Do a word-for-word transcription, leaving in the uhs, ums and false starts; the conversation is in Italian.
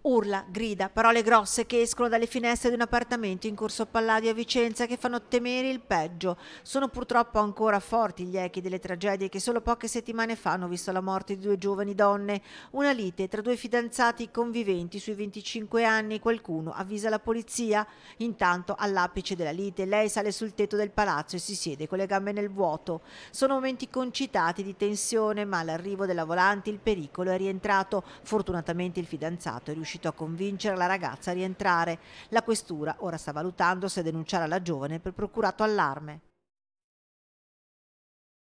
Urla, grida, parole grosse che escono dalle finestre di un appartamento in Corso Palladio a Vicenza che fanno temere il peggio. Sono purtroppo ancora forti gli echi delle tragedie che solo poche settimane fa hanno visto la morte di due giovani donne. Una lite tra due fidanzati conviventi sui venticinque anni. Qualcuno avvisa la polizia. Intanto, all'apice della lite, lei sale sul tetto del palazzo e si siede con le gambe nel vuoto. Sono momenti concitati di tensione, ma all'arrivo della volante il pericolo è rientrato. Fortunatamente il fidanzato è riuscito a convincere la ragazza a rientrare. La questura ora sta valutando se denunciare la giovane per procurato allarme.